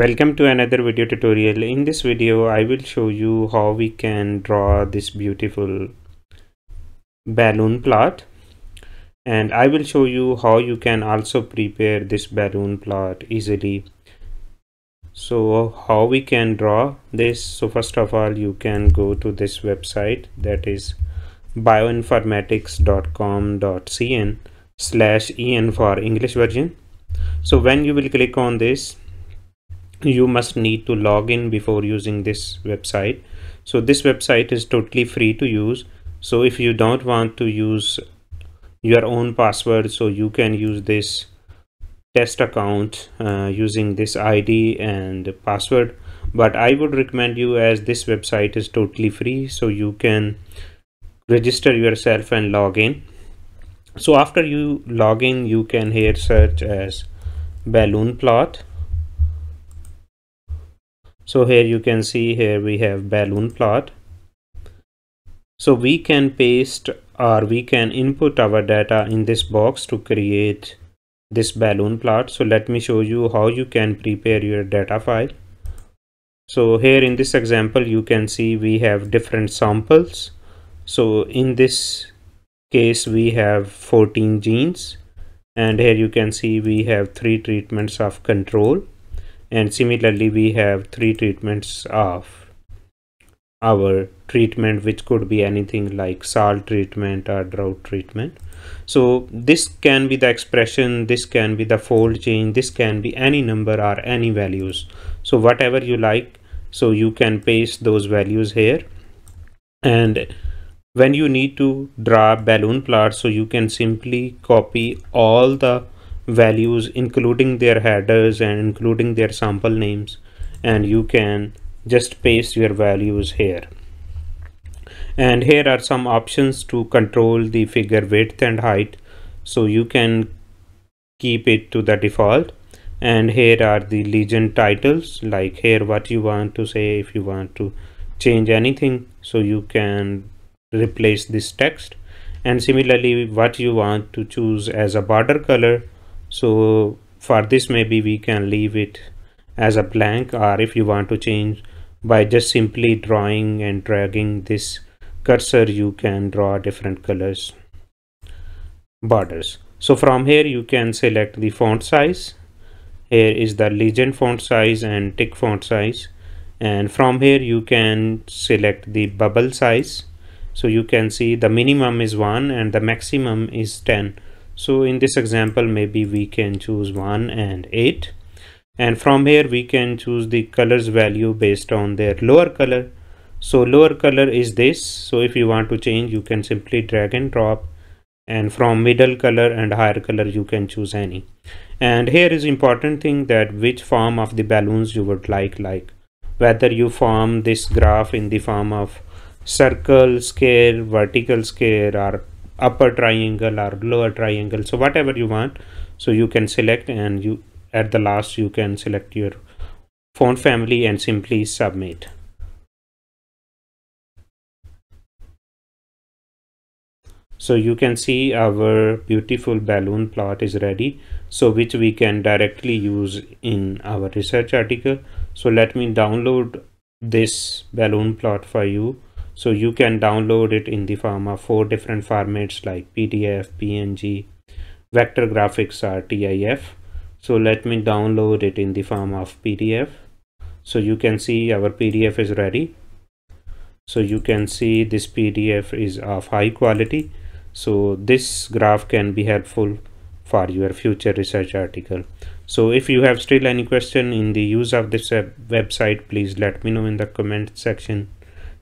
Welcome to another video tutorial. In this video I will show you how we can draw this beautiful balloon plot, and I will show you how you can also prepare this balloon plot easily. So how we can draw this? So first of all, you can go to this website, that is bioinformatics.com.cn/en for English version. So when you will click on this, you must need to log in before using this website. So this website is totally free to use, so if you don't want to use your own password, so you can use this test account using this ID and password. But I would recommend you, as this website is totally free, so you can register yourself and log in. So after you log in, you can here search as balloon plot. So here you can see, here we have balloon plot. So we can paste or we can input our data in this box to create this balloon plot. So let me show you how you can prepare your data file. So here in this example you can see we have different samples. So in this case we have 14 genes, and here you can see we have 3 treatments of control. And similarly, we have 3 treatments of our treatment, which could be anything like salt treatment or drought treatment. So this can be the expression, this can be the fold change, this can be any number or any values. So whatever you like, so you can paste those values here. And when you need to draw balloon plot, so you can simply copy all the values, including their headers and including their sample names, and you can just paste your values here. And here are some options to control the figure width and height, so you can keep it to the default. And here are the legend titles, like here what you want to say. If you want to change anything, so you can replace this text. And similarly, what you want to choose as a border color, so for this maybe we can leave it as a blank, or if you want to change by just simply drawing and dragging this cursor, you can draw different colors borders. So from here you can select the font size. Here is the legend font size and tick font size, and from here you can select the bubble size. So you can see the minimum is 1 and the maximum is 10. So in this example maybe we can choose 1 and 8, and from here we can choose the colors value based on their lower color. So lower color is this, so if you want to change you can simply drag and drop, and from middle color and higher color you can choose any. And here is important thing, that which form of the balloons you would like whether you form this graph in the form of circle, square, vertical square, or upper triangle or lower triangle. So whatever you want, so you can select, and you at the last you can select your font family and simply submit. So you can see our beautiful balloon plot is ready, so which we can directly use in our research article. So let me download this balloon plot for you. So you can download it in the form of 4 different formats like PDF, PNG, vector graphics, or TIF. So let me download it in the form of PDF. So you can see our PDF is ready. So you can see this PDF is of high quality. So this graph can be helpful for your future research article. So if you have still any question in the use of this website, please let me know in the comment section.